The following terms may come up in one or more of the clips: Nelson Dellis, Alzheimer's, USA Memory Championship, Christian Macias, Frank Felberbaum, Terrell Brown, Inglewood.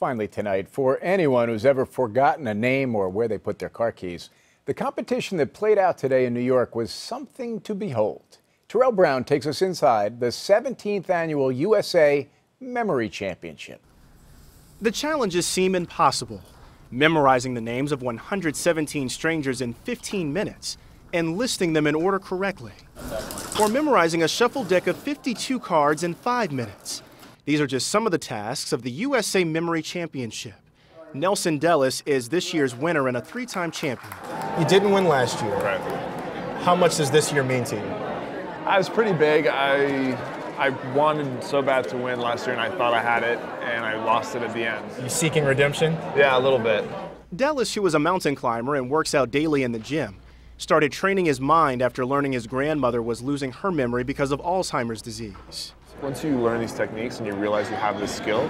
Finally tonight, for anyone who's ever forgotten a name or where they put their car keys, the competition that played out today in New York was something to behold. Terrell Brown takes us inside the 17th annual USA Memory Championship. The challenges seem impossible. Memorizing the names of 117 strangers in 15 minutes and listing them in order correctly. Or memorizing a shuffled deck of 52 cards in 5 minutes. These are just some of the tasks of the USA Memory Championship. Nelson Dellis is this year's winner and a three-time champion. You didn't win last year. Right. How much does this year mean to you? I was pretty big. I wanted so bad to win last year, and I thought I had it, and I lost it at the end. You seeking redemption? Yeah, a little bit. Dellis, who is a mountain climber and works out daily in the gym, started training his mind after learning his grandmother was losing her memory because of Alzheimer's disease. Once you learn these techniques and you realize you have this skill,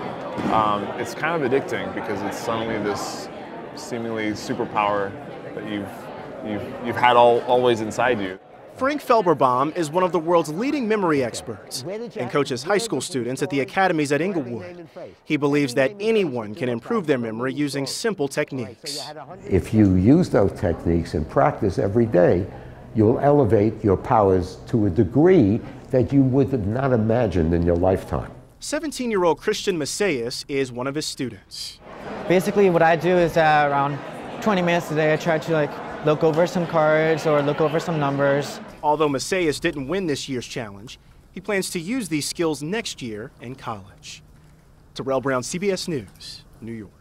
it's kind of addicting because it's suddenly this seemingly superpower that you've had always inside you. Frank Felberbaum is one of the world's leading memory experts and coaches high school students at the academies at Inglewood. He believes that anyone can improve their memory using simple techniques. If you use those techniques and practice every day, you'll elevate your powers to a degree that you would have not imagined in your lifetime. 17-year-old Christian Macias is one of his students. Basically what I do is around 20 minutes a day I try to look over some cards or look over some numbers. Although Macias didn't win this year's challenge, he plans to use these skills next year in college. Terrell Brown, CBS News, New York.